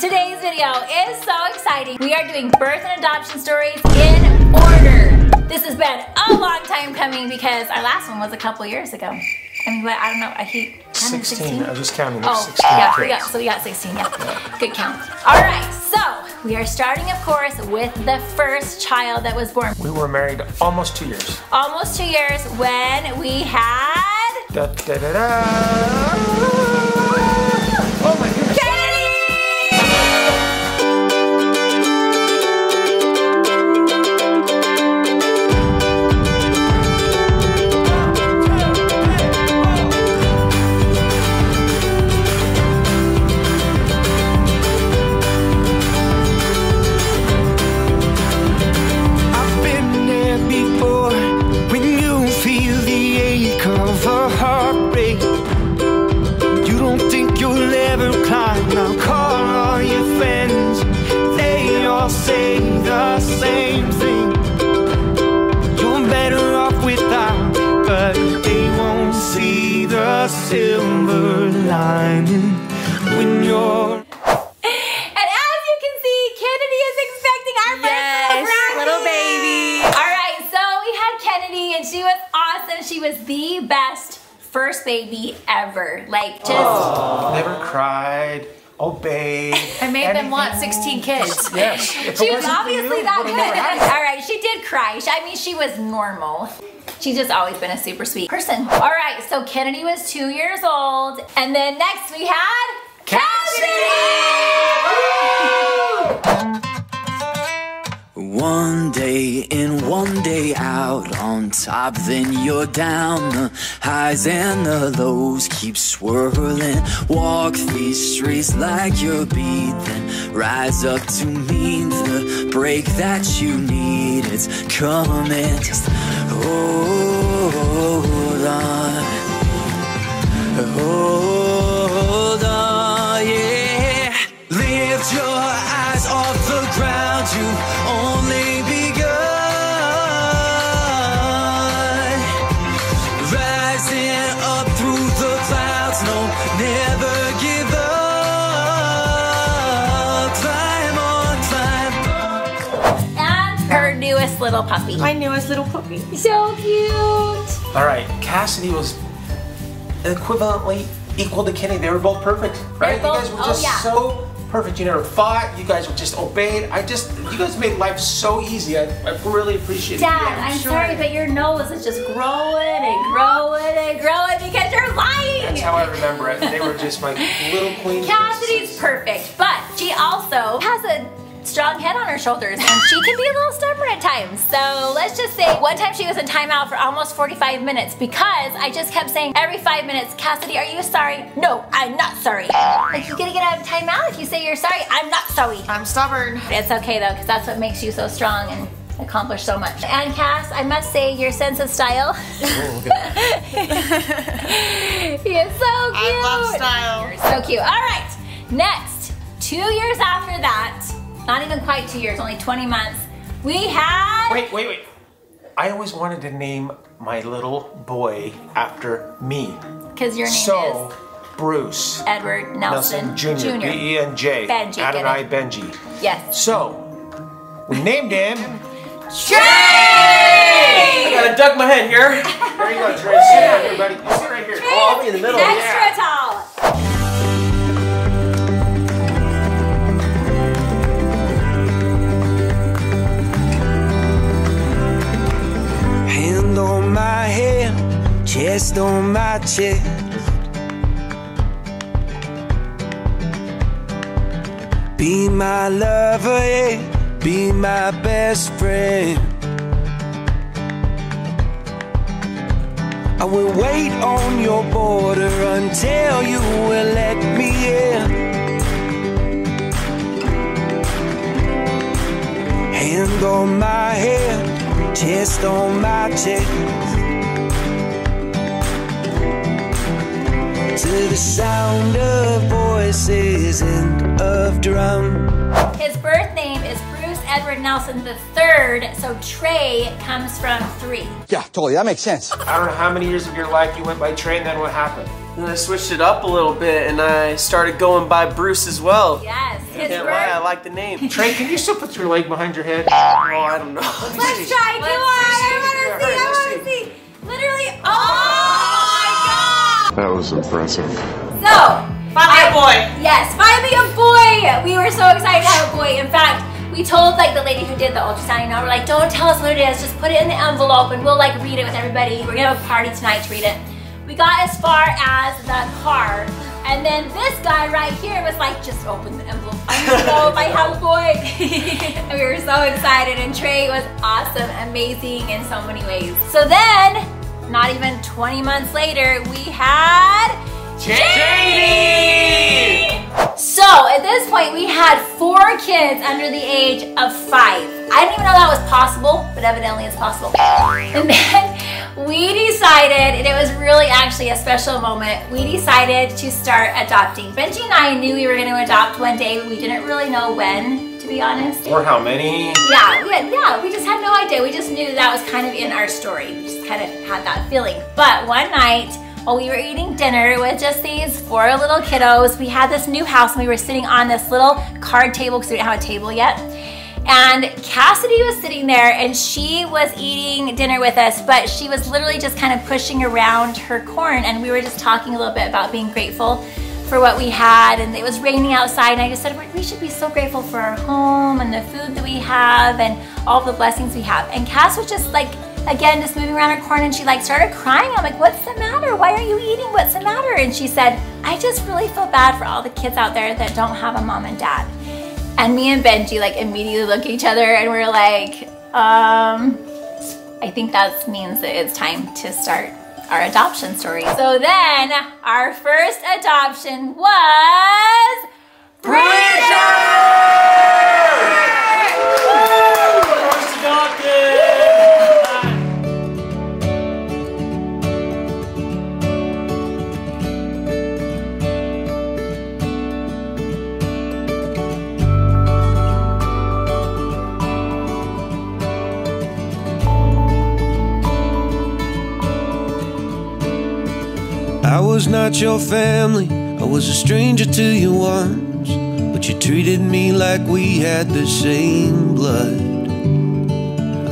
Today's video is so exciting. We are doing birth and adoption stories in order. This has been a long time coming because our last one was a couple years ago. I mean, I don't know, I hate 16. I just counted. Oh, 16. Yeah, we got 16, yeah. Good count. All right, so we are starting, of course, with the first child that was born. We were married almost 2 years. Almost 2 years when we had... Da, da, da, da. Silver lining when you're... And as you can see, Kennedy is expecting our first little baby. All right, so we had Kennedy and she was awesome. She was the best first baby ever. Like, just... Oh, never cried. Obeyed. I made them want 16 kids. Yes. She was obviously that good. All right, she did cry. I mean, she was normal. She's just always been a super sweet person. All right, so Kennedy was 2 years old. And then next we had Cassidy! One day in, one day out, on top, then you're down. The highs and the lows keep swirling. Walk these streets like you're beat, then rise up to meet the break that you need. It's coming. Just hold on, hold on, yeah. Lift your eyes off the ground, you only begun. Rising up through the clouds, no, never give up. Climb on, climb on. And her newest little puppy. My newest little puppy. So cute. All right, Cassidy was equivalently equal to Kennedy. They were both perfect, right? Both, you guys were just so perfect. You never fought. You guys were just obeyed. You guys made life so easy. I really appreciate it. Dad, I'm sorry, but your nose is just growing and growing and growing because you're lying. That's how I remember it. They were just my little queen. Cassidy's perfect, but she also has a strong head on her shoulders and she can be a little stubborn at times. So let's just say one time she was in timeout for almost 45 minutes because I just kept saying every 5 minutes, Cassidy, are you sorry? No, I'm not sorry. Like, you're gonna get out of timeout if you say you're sorry. I'm not sorry. I'm stubborn. It's okay though, because that's what makes you so strong and accomplish so much. And Cass, I must say your sense of style. Oh, okay. He is so cute. I love style. You're so cute. All right, next, 2 years after that, not even quite 2 years, only 20 months. We had... Wait, wait, wait. I always wanted to name my little boy after me. Because your name is... Bruce. Edward Nelson, Jr. B-E-N-J. Benji. Adonai Benji. Yes. So, we named him... Trey! I gotta duck my head here. There you go, Trey. Sit down, everybody. You sit right here. Oh, I'll be in the middle. Extra tall. On my head, chest on my chest. Be my lover, yeah, be my best friend. I will wait on your border until you will let me in. Hand on my head, chest on my chest. To the sound of voices and of drum. His birth name is Bruce Edward Nelson the III, so Trey comes from 3. Yeah, totally, that makes sense. I don't know how many years of your life you went by Trey, and then what happened? And I switched it up a little bit, and I started going by Bruce as well. Yes, his word. I like the name. Trey, can you still put your leg behind your head? Oh, I don't know. Let's try. Come on. I want to see. Literally. Oh my God. That was impressive. So, finally a boy. Yes, finally a boy. We were so excited to have a boy. In fact, we told like the lady who did the ultrasound, you know, we're like, don't tell us what it is. Just put it in the envelope, and we'll like read it with everybody. We're gonna have a party tonight to read it. We got as far as the car, and then this guy right here was like, just open the envelope. I'm gonna go if I have a boy. And we were so excited, and Trey was awesome, amazing in so many ways. So then, not even 20 months later, we had Jaine! So at this point, we had 4 kids under the age of 5. I didn't even know that was possible, but evidently it's possible. And then we decided, and it was really actually a special moment, we decided to start adopting. Benji and I knew we were going to adopt one day, but we didn't really know when, to be honest. Or how many. Yeah, we just had no idea. We just knew that was kind of in our story. We just kind of had that feeling. But one night, while we were eating dinner with just these 4 little kiddos, we had this new house, and we were sitting on this little card table because we didn't have a table yet. And Cassidy was sitting there, and she was eating dinner with us, but she was literally just kind of pushing around her corn, and we were just talking a little bit about being grateful for what we had, and it was raining outside, and I just said, we should be so grateful for our home and the food that we have and all the blessings we have. And Cass was just like, again, just moving around her corn, and she like started crying. I'm like, what's the matter? Why are you eating? What's the matter? And she said, I just really feel bad for all the kids out there that don't have a mom and dad. And me and Benji like immediately look at each other, and we're like, I think that means that it's time to start our adoption story. So then our first adoption was Bridger! First adopted! I was not your family, I was a stranger to your arms, but you treated me like we had the same blood.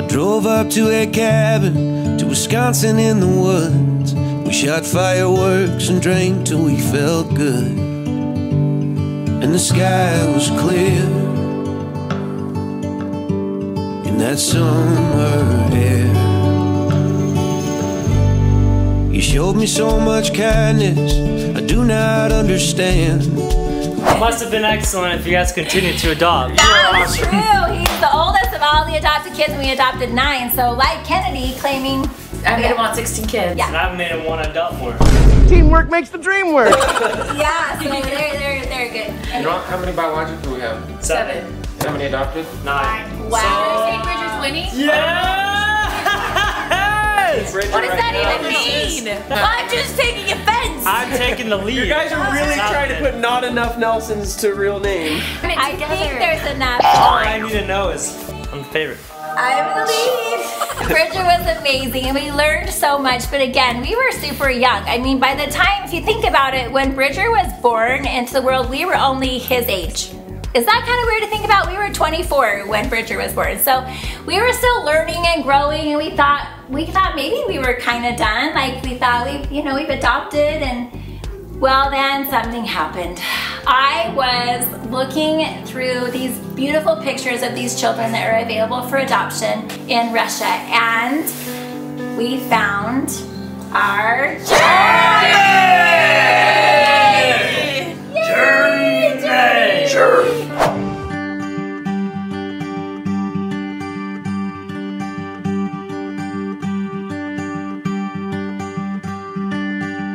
I drove up to a cabin, to Wisconsin in the woods. We shot fireworks and drank till we felt good. And the sky was clear in that summer air. You showed me so much kindness, I do not understand. It must have been excellent if you guys continued to adopt. That's true. He's the oldest of all the adopted kids, and we adopted 9. So like Kennedy claiming... I made him want 16 kids. Yeah. And I made him want adult more. Teamwork makes the dream work. Yeah, so they're good. And you know how many biological do we have? 7. How many adopted? 9. Wow. So... Bridger's winning? Yeah! What does that even mean? I'm just taking offense. I'm taking the lead. You guys are really trying to put Not Enough Nelsons to real name. I think there's enough. All I need to know is I'm the favorite. I'm the lead. Bridger was amazing, and we learned so much, but again, we were super young. I mean, by the time, if you think about it, when Bridger was born into the world, we were only his age. Is that kind of weird to think about? We were 24 when Bridger was born, so we were still learning and growing, and we thought maybe we were kind of done. Like we thought we've adopted, and well, then something happened. I was looking through these beautiful pictures of these children that are available for adoption in Russia, and we found our Jaine!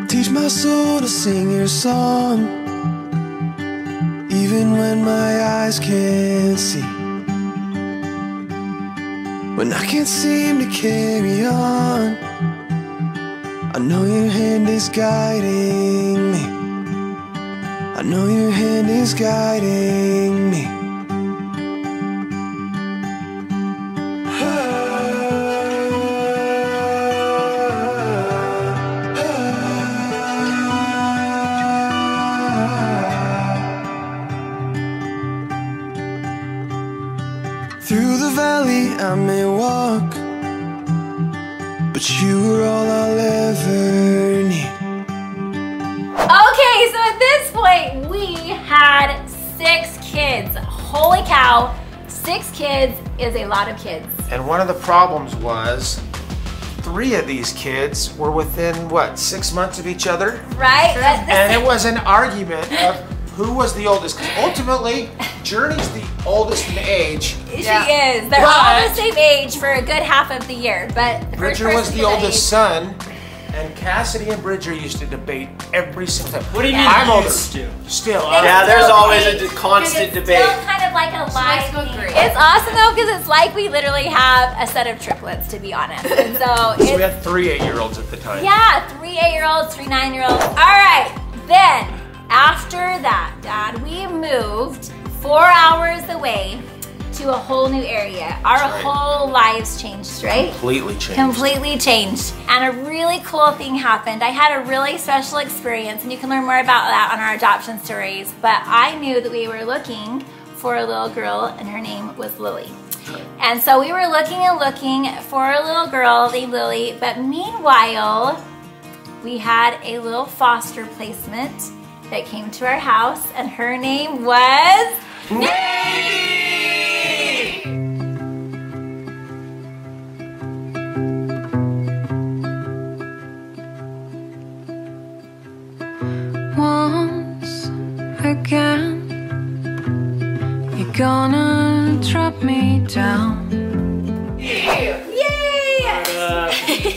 Teach my soul to sing your song, even when my eyes can't see, when I can't seem to carry on. I know your hand is guiding me, I know your hand is guiding me. talk, but you were all I'll ever need. Okay, so at this point, we had 6 kids. Holy cow, 6 kids is a lot of kids. And one of the problems was 3 of these kids were within, what, 6 months of each other? Right. And it was an argument of who was the oldest, because ultimately, Journey's the oldest in age. She is. They're all the same age for a good half of the year, but Bridger was the oldest son, and Cassidy and Bridger used to debate every single time. What do you mean? I'm used to. Still. Yeah, there's always a constant debate. It's still kind of like a live thing. It's awesome though, because it's like we literally have a set of triplets, to be honest. And so we had 3 8-year-olds at the time. Yeah, 3 8-year-olds, 3 9-year-olds. All right, then after that, Dad, we moved 4 hours away to a whole new area. Our whole lives changed, right? Completely changed. Completely changed. And a really cool thing happened. I had a really special experience, and you can learn more about that on our adoption stories, but I knew that we were looking for a little girl, and her name was Lily. And so we were looking and looking for a little girl named Lily, but meanwhile, we had a little foster placement that came to our house, and her name was... NayVee! Once again, you're gonna drop me down. Cute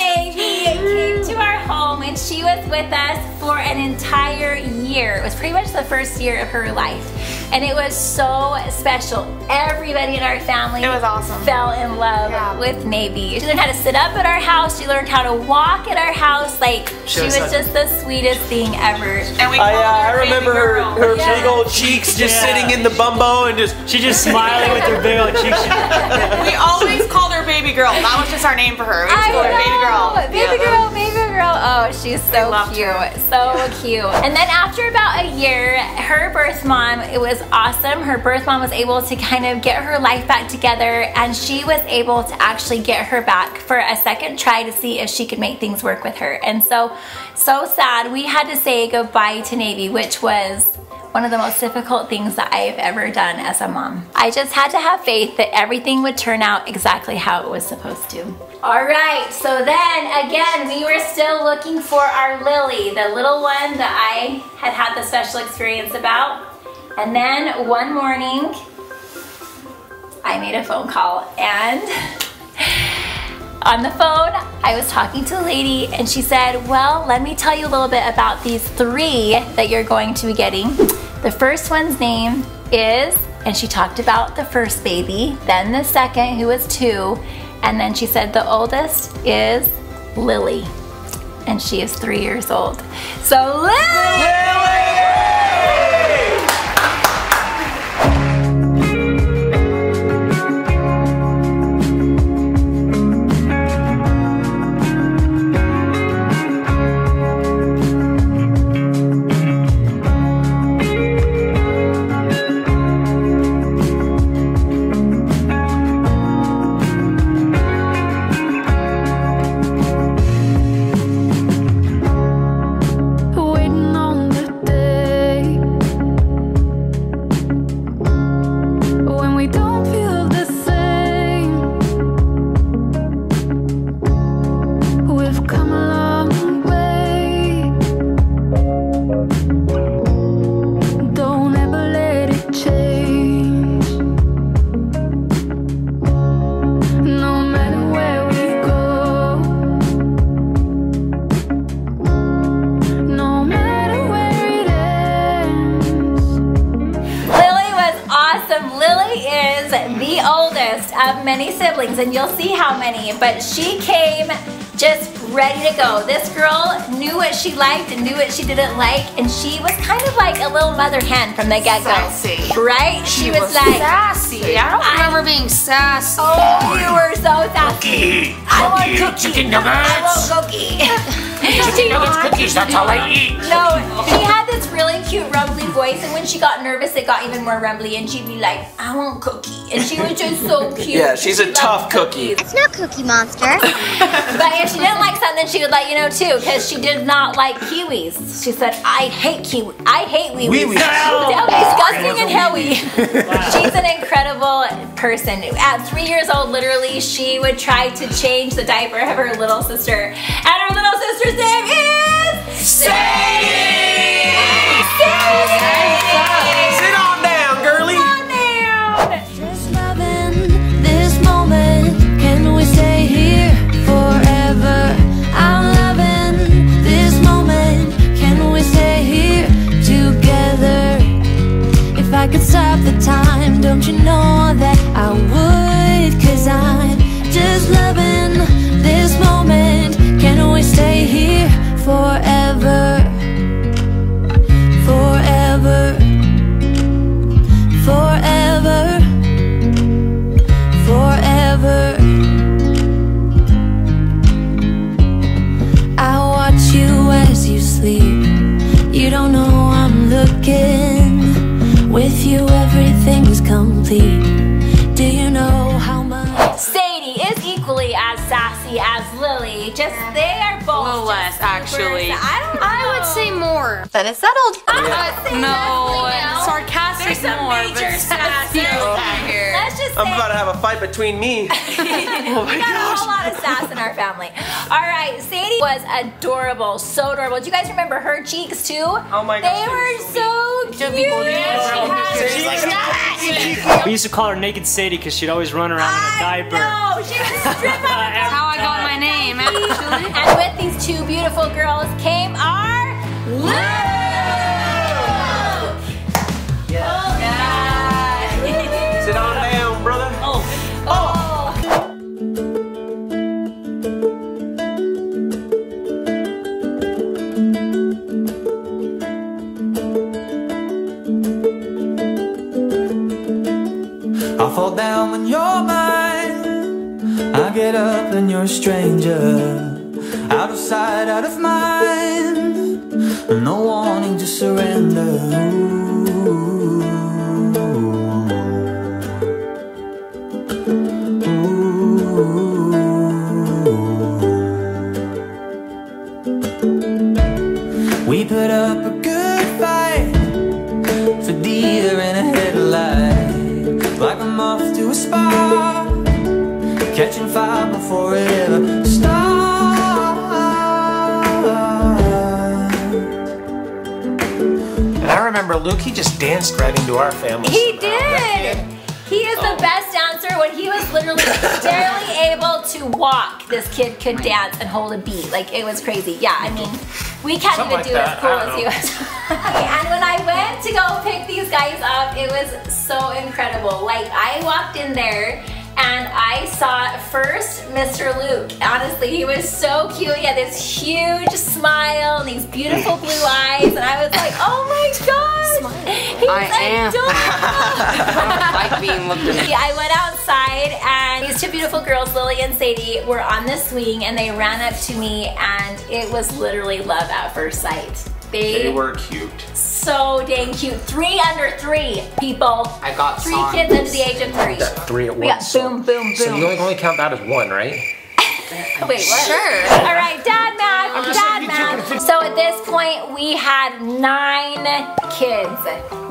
NayVee came to our home, and she was with us for an entire year. It was pretty much the first year of her life. And it was so special. Everybody in our family fell in love with NayVee. She learned how to sit up at our house. She learned how to walk at our house. Like, she was just the sweetest thing ever. And we I remember her big old cheeks just sitting in the bumbo and just smiling with her big old cheeks. We always called her baby girl. That was just our name for her. We just called her baby girl. Baby girl. Oh, she's so cute. So cute. And then after about a year, her birth mom, it was awesome. Her birth mom was able to kind of get her life back together, and she was able to actually get her back for a second try to see if she could make things work with her. And so sad, we had to say goodbye to NayVee, which was one of the most difficult things that I've ever done as a mom. I just had to have faith that everything would turn out exactly how it was supposed to. All right, so then again, we were still looking for our Lily, the little one that I had the special experience about. And then one morning, I made a phone call, and on the phone, I was talking to a lady, and she said, well, let me tell you a little bit about these 3 that you're going to be getting. The first one's name is, and she talked about the first baby, then the second, who was 2, and then she said the oldest is Lily, and she is 3 years old. So Lily! Of many siblings, and you'll see how many, but she came just ready to go. This girl knew what she liked and knew what she didn't like, and she was kind of like a little mother hen from the get-go. Sassy. Right? She was like sassy. I don't remember being sassy. Oh, you were so sassy. I want chicken nuggets. I want cookies. Chicken nuggets, cookies, that's all I eat. No, she had this this really cute rumbly voice, and when she got nervous, it got even more rumbly, and she'd be like, I want cookie. And she was just so cute. Yeah, she's a tough cookie. It's no cookie monster. But if she didn't like something, she would let you know too, because she did not like kiwis. She said, I hate kiwi. I hate wee-wees. Wee-wees. Oh, disgusting and hoey. Wow. She's an incredible person. At 3 years old, literally, she would try to change the diaper of her little sister. And her little sister's name is... Sadie! Sadie! Sit on down, girly! Sit on down! Just loving this moment. Can we stay here forever? I'm loving this moment. Can we stay here together? If I could stop the time, don't you know that I would? 'Cause I'm just loving this moment. Can we stay here forever? Forever, forever, forever. I watch you as you sleep. You don't know I'm looking. With you everything's complete. Do you know how much? Sadie is equally as sassy as Lily. Just they are both a little less, actually. I would say more. That is settled. No, sarcastic more. There's some major sass here. Let's just say I'm about to have a fight between me. Oh my gosh. We got a whole lot of sass in our family. All right, Sadie was adorable, so adorable. Do you guys remember her cheeks too? Oh my gosh. They were so cute. We used to call her Naked Sadie because she'd always run around in a diaper. No, she was a stripper. That's how I got my name, actually. And with these two beautiful girls came our Luke! Yeah. Oh, God. Sit on down, brother. Oh. Oh. I fall down when you're mine. I get up and you're a stranger. Out of sight, out of mind. No wanting to surrender. Ooh. Ooh. We put up a good fight for deer in a headlight. Like a moth to a spark, catching fire before it ever starts. Luke, he just danced right into our family. He did. He is the best dancer. When he was literally barely able to walk, this kid could dance and hold a beat. Like, it was crazy. Yeah, I mean, we can't even do as cool as he was. Okay, and when I went to go pick these guys up, it was so incredible. Like, I walked in there and I saw first Mr. Luke. Honestly, he was so cute. He had this huge smile and these beautiful blue eyes, and I was like, oh my gosh, he's adorable. I like being looked at. I went outside, and these two beautiful girls, Lily and Sadie, were on the swing, and they ran up to me, and it was literally love at first sight. They were cute. So dang cute. 3 under 3 people. I got three kids under the age of 3. Three at once. We got boom, boom, boom. So you only count that as one, right? Wait, what? Sure. All right, dad math, dad math. So at this point, we had 9 kids.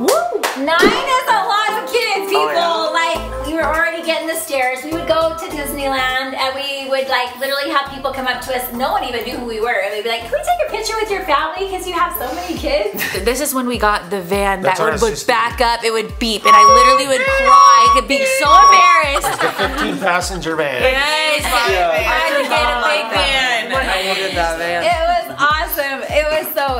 Woo! 9 is a lot of kids, people. Oh, yeah. Like, we were already getting the stairs. We would go to Disneyland, and we would like literally have people come up to us. No one even knew who we were. And we'd be like, can we take a picture with your family? Because you have so many kids. This is when we got the van that would back up. It would beep, and I literally would cry. I could be so embarrassed. It's the 15-passenger van. Yes. I could get a big van. I needed that van. It was awesome.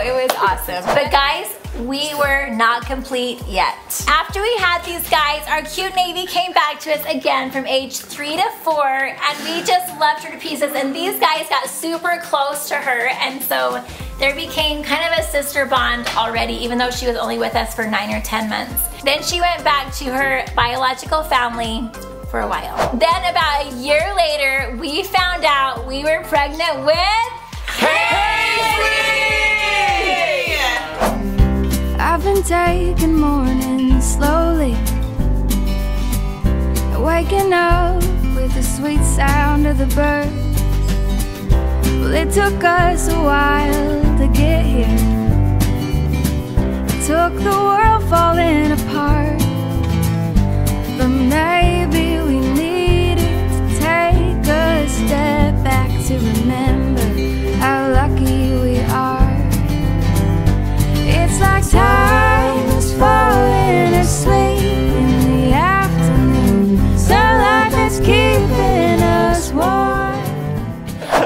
It was awesome. But guys, we were not complete yet. After we had these guys, our cute NayVee came back to us again from age 3 to 4, and we just loved her to pieces, and these guys got super close to her, and so there became kind of a sister bond already, even though she was only with us for 9 or 10 months. Then she went back to her biological family for a while. Then about a year later, we found out we were pregnant with Paisley! and taking mornings slowly, waking up with the sweet sound of the birds. Well, it took us a while to get here. It took the world falling apart, but maybe we needed to take a step back to remember how lucky we are. It's like time is falling asleep in the afternoon, sunlight that's keeping us warm.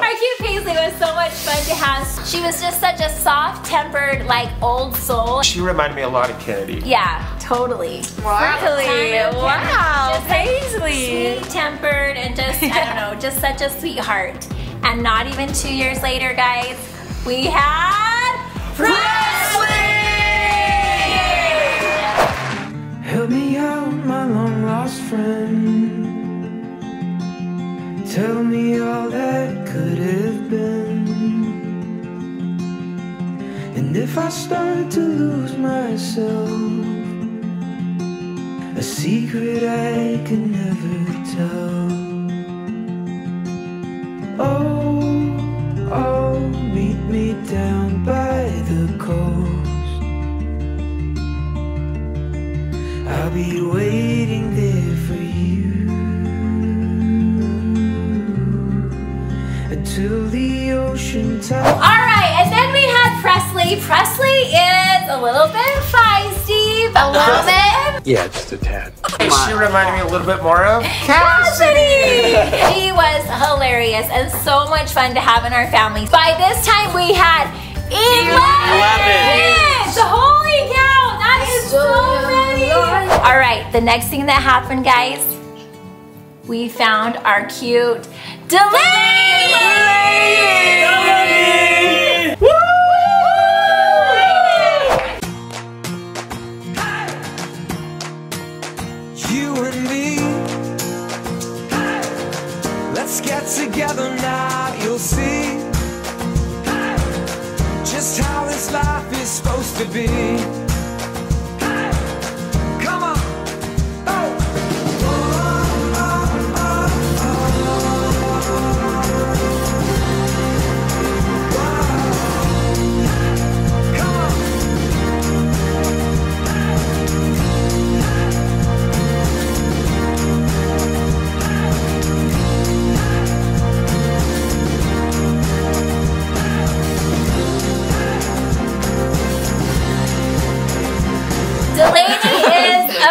Our cute Paisley was so much fun to have. She was just such a soft-tempered, like, old soul. She reminded me a lot of Kennedy. Yeah, totally. Wow. Really? Wow, just, like, Paisley. Sweet-tempered and just, I don't know, just such a sweetheart. And not even 2 years later, guys, we had Presley! Help me out, my long-lost friend. Tell me all that could have been. And if I start to lose myself, a secret I could never tell. Oh, meet me down by the coast. I'll be waiting there for you until the ocean time. All right, and then we had Presley. Presley is a little bit feisty, a little bit. Yeah, just a tad. She reminded me a little bit more of Cassidy. She was hilarious and so much fun to have in our family. By this time we had 11 kids. Holy cow, that is so many. All right, the next thing that happened, guys, we found our cute Delaney. Woo! Together now, you'll see just how this life is supposed to be. Come on.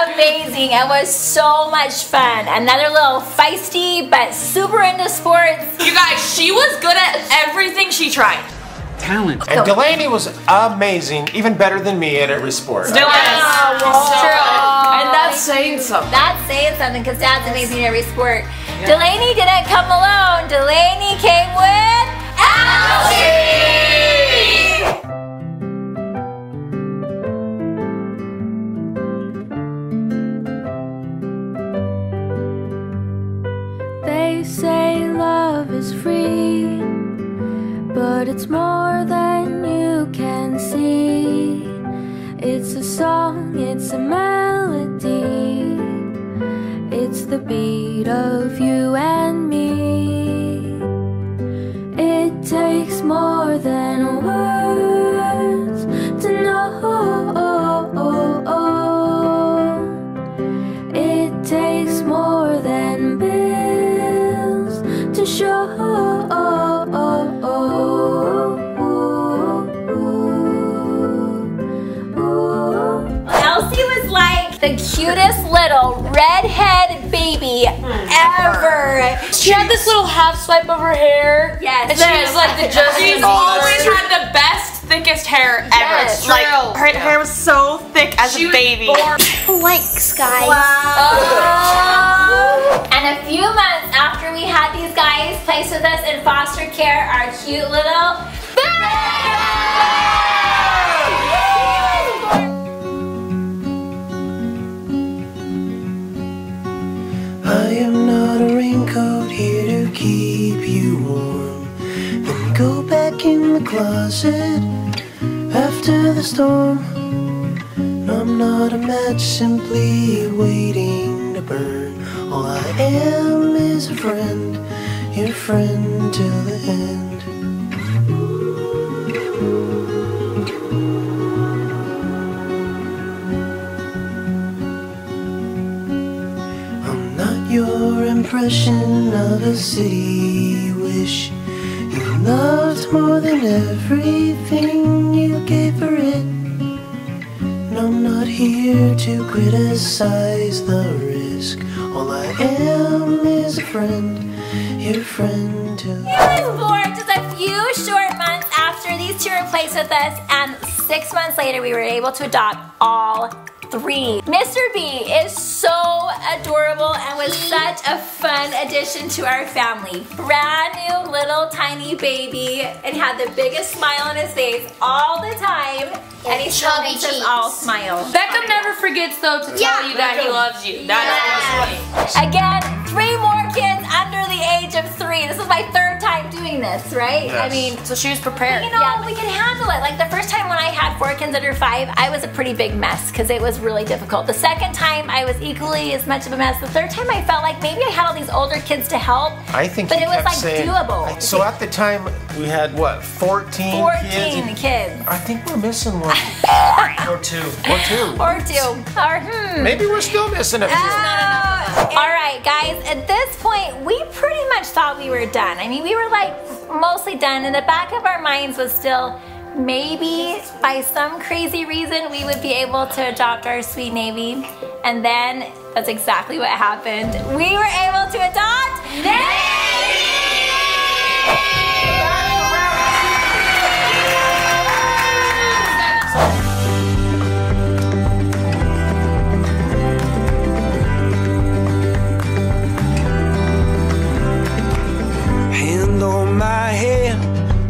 Amazing. It was so much fun. Another little feisty, but super into sports. You guys, she was good at everything she tried. Talent. And Delaney was amazing, even better than me at every sport. Still is. Yes. Oh, true. And that's saying something. That's saying something, because Dad's amazing at every sport. Yeah. Delaney didn't come alone. Delaney came with Allie! Say love is free, but it's more than you can see. It's a song, it's a melody, it's the beat of you and me. It takes more than words to know. It takes more than bills to show. Elsie was like the cutest little redhead baby ever. She had this little half swipe of her hair. Yes. And she was like the just. She's always had the best, thickest hair ever. Yes. Like her hair was so thick as a baby. Likes, guys. Wow. And a few months after we had these guys placed with us in foster care, our cute little Benji! I am not a raincoat here to keep you warm. Then go back in the closet after the storm. I'm not a match, simply waiting to burn. All I am is a friend, your friend till the end. I'm not your impression of a city wish. You loved more than everything you gave for it. I'm not here to criticize the risk. All I am is a friend, your friend too. It was born just a few short months after these two were placed with us, and 6 months later we were able to adopt all three. Mr. B is so adorable and was such a fun addition to our family. Brand new little tiny baby, and had the biggest smile on his face all the time. And he still makes us all smile. Beckham never forgets though to tell you that he loves you. That's right. Again, 3 more kids under the age of 3. This is my 3rd time doing this, right? Yes. I mean, so she was prepared. You know, we can handle it. Like the first time when I had 4 kids under 5, I was a pretty big mess because it was really difficult. The second time I was equally as much of a mess. The third time I felt like maybe I had all these older kids to help. I think, but it was like saying, doable. So at the time we had what, 14 kids. I think we're missing one. Or two. Maybe we're still missing a few. All right, guys, at this point, we pretty much thought we were done. I mean, we were like mostly done. In the back of our minds was still, maybe by some crazy reason, we would be able to adopt our sweet NayVee. And then that's exactly what happened. We were able to adopt NayVee!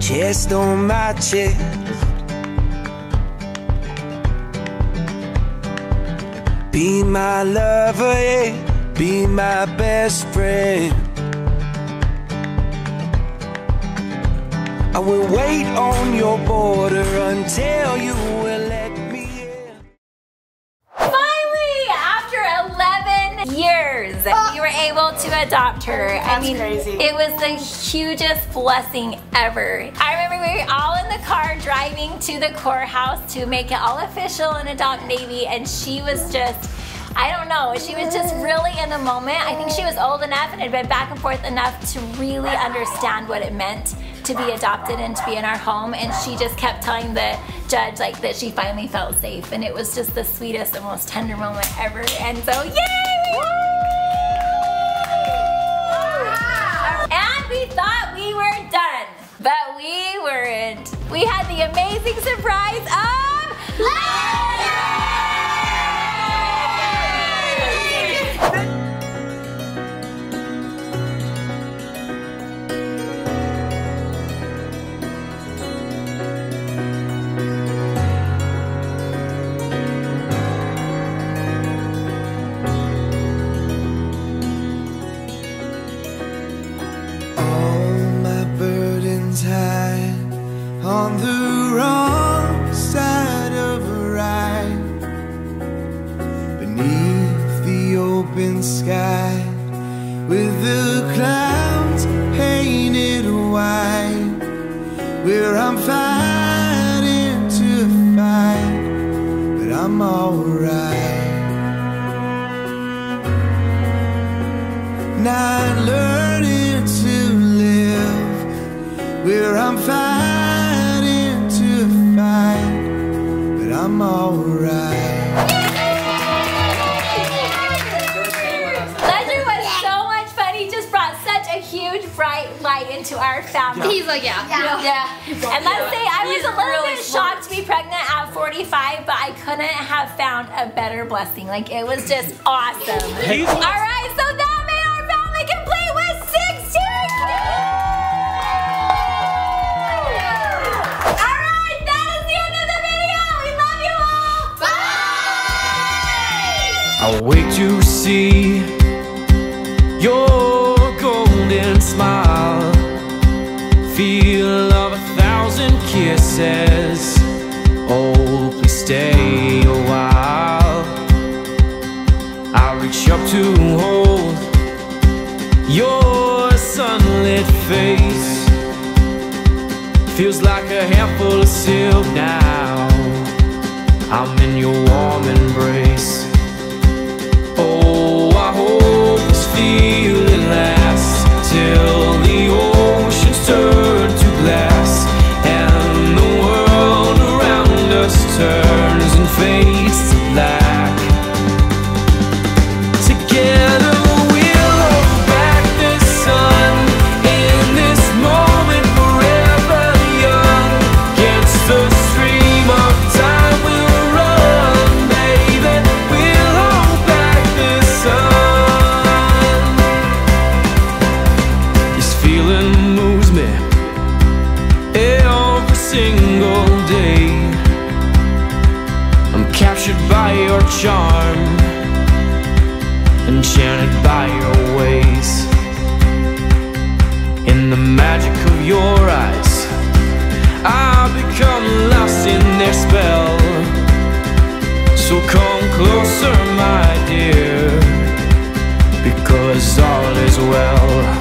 Chest on my chest, be my lover, yeah, be my best friend. I will wait on your border until you will let me in. Finally, after 11 years, we were able to adopt her. That's crazy. It was the hugest blessing ever. I remember we were all in the car driving to the courthouse to make it all official and adopt NayVee, and she was just, I don't know, she was just really in the moment. I think she was old enough and had been back and forth enough to really understand what it meant to be adopted and to be in our home, and she just kept telling the judge like that she finally felt safe, and it was just the sweetest and most tender moment ever. And so yay! We thought we were done, but we weren't. We had the amazing surprise of sky with the clouds painted white, where I'm fighting to fight, but I'm alright. Not learning to live, where I'm fighting to fight, but I'm alright. Bright light into our family. Yeah. He's like, And let's say I was a little bit shocked to be pregnant at 45, but I couldn't have found a better blessing. Like, it was just awesome. All right, so that made our family complete with 16 kids. All right, that is the end of the video. We love you all. Bye. I'll wait to see your smile, feel of 1,000 kisses. Oh, please stay a while. feels like a handful of silk now. I'm in your warm embrace. Oh, I hope this feeling lasts till the oceans turn to glass and the world around us turns and fades to black. Together we'll hold back the sun in this moment, forever young. Against the stream of time we'll run, baby. We'll hold back the sun. This feeling moves me every single day. I'm captured by your charm, enchanted by your ways. In the magic of your eyes, I become lost in their spell. So come closer, my dear, because all is well.